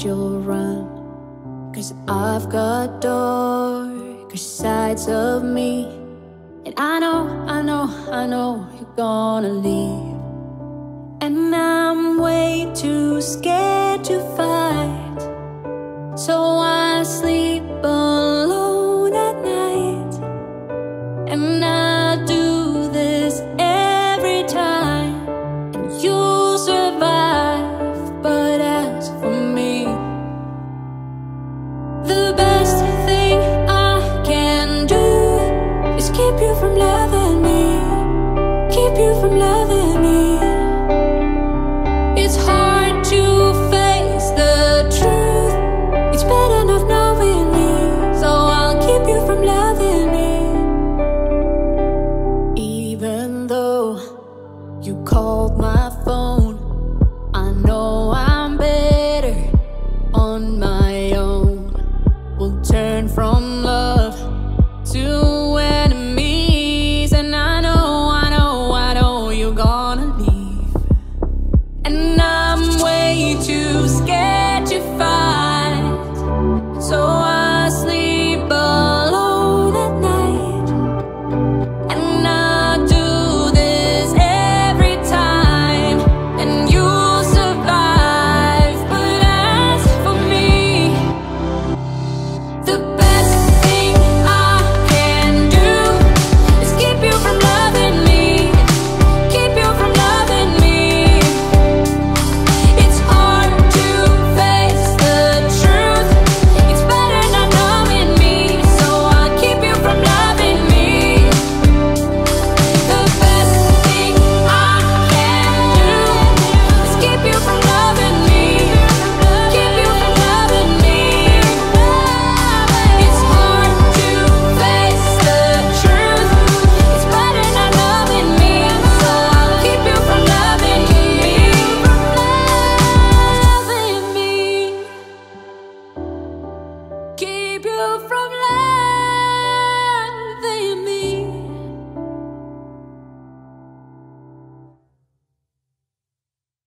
that you'll run, 'cause I've got darker sides of me, and I know you're gonna leave. And I'm way too scared to fight, so